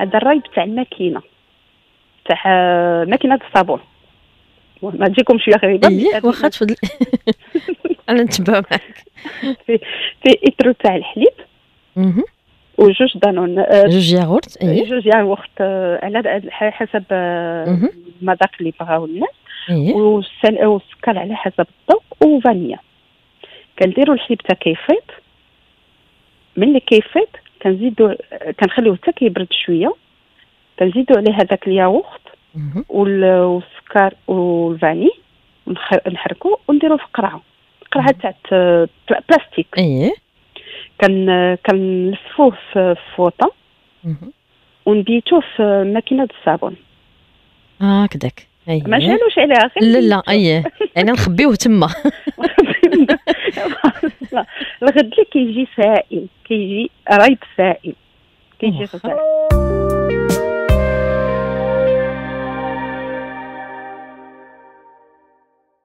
هذا الرايب تاع الماكينه تاع ماكينه الصابون ما تجيكمش يا غريبه واخا تفضل انا نتبع معاك في ايترو تاع الحليب وجوج دانون جوج ياغورت جوج ياغورت على حسب المذاق اللي بغاو الناس والسكر على حسب الذوق وفانيا. كنديروا الحليب حتى كيفيض، ملي كيفيض كنزيدو كنخليوه حتى كيبرد شويه، كنزيدو عليه هذاك الياغورت والسكر والفاني نحركو ونديرو في قرعه تاع بلاستيك كنلفوه في فوطه ونبيتوه في ماكينه الصابون هكذاك ما شالوش عليها لا لا يعني نخبيوه تما الغد اللي كيجي سائل كيجي رايب سائل كيجي